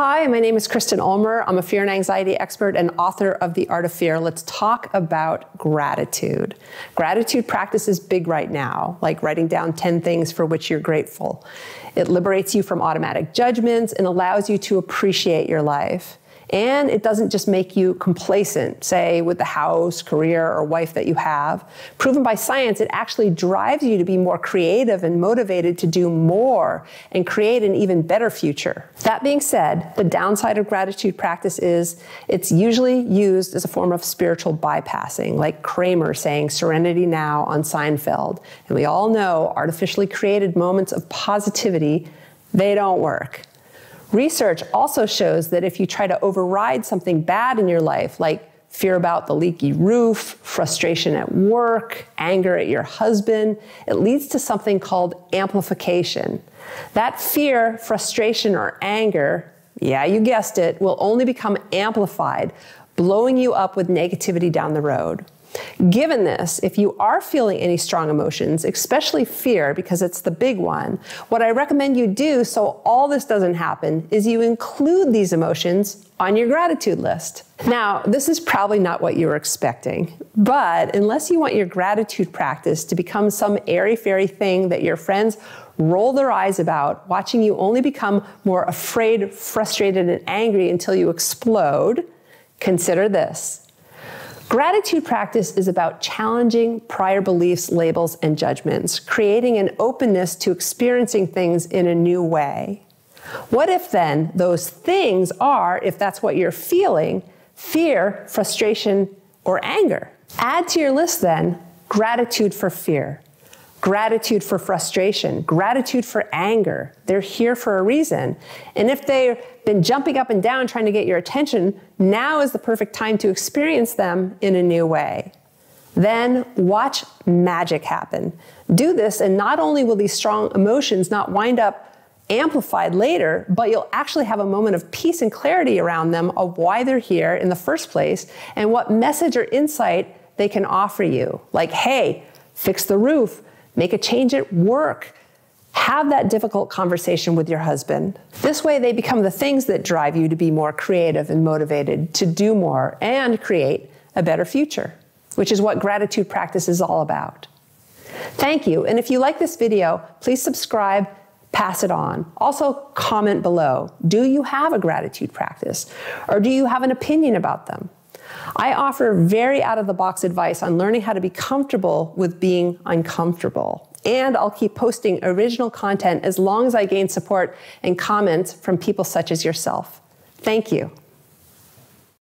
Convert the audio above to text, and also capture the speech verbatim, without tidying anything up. Hi, my name is Kristen Ulmer. I'm a fear and anxiety expert and author of The Art of Fear. Let's talk about gratitude. Gratitude practice is big right now, like writing down ten things for which you're grateful. It liberates you from automatic judgments and allows you to appreciate your life. And it doesn't just make you complacent, say, with the house, career, or wife that you have. Proven by science, it actually drives you to be more creative and motivated to do more and create an even better future. That being said, the downside of gratitude practice is it's usually used as a form of spiritual bypassing, like Kramer saying "Serenity now" on Seinfeld. And we all know artificially created moments of positivity, they don't work. Research also shows that if you try to override something bad in your life, like fear about the leaky roof, frustration at work, anger at your husband, it leads to something called amplification. That fear, frustration, or anger, yeah, you guessed it, will only become amplified, blowing you up with negativity down the road. Given this, if you are feeling any strong emotions, especially fear, because it's the big one, what I recommend you do so all this doesn't happen is you include these emotions on your gratitude list. Now, this is probably not what you were expecting, but unless you want your gratitude practice to become some airy-fairy thing that your friends roll their eyes about, watching you only become more afraid, frustrated, and angry until you explode, consider this. Gratitude practice is about challenging prior beliefs, labels, and judgments, creating an openness to experiencing things in a new way. What if then those things are, if that's what you're feeling, fear, frustration, or anger? Add to your list then, gratitude for fear, gratitude for frustration, gratitude for anger. They're here for a reason. And if they're been jumping up and down trying to get your attention, now is the perfect time to experience them in a new way. Then watch magic happen. Do this, and not only will these strong emotions not wind up amplified later, but you'll actually have a moment of peace and clarity around them of why they're here in the first place and what message or insight they can offer you. Like, hey, fix the roof, make a change at work, have that difficult conversation with your husband. This way they become the things that drive you to be more creative and motivated to do more and create a better future, which is what gratitude practice is all about. Thank you, and if you like this video, please subscribe, pass it on. Also, comment below. Do you have a gratitude practice, or do you have an opinion about them? I offer very out-of-the-box advice on learning how to be comfortable with being uncomfortable. And I'll keep posting original content as long as I gain support and comments from people such as yourself. Thank you.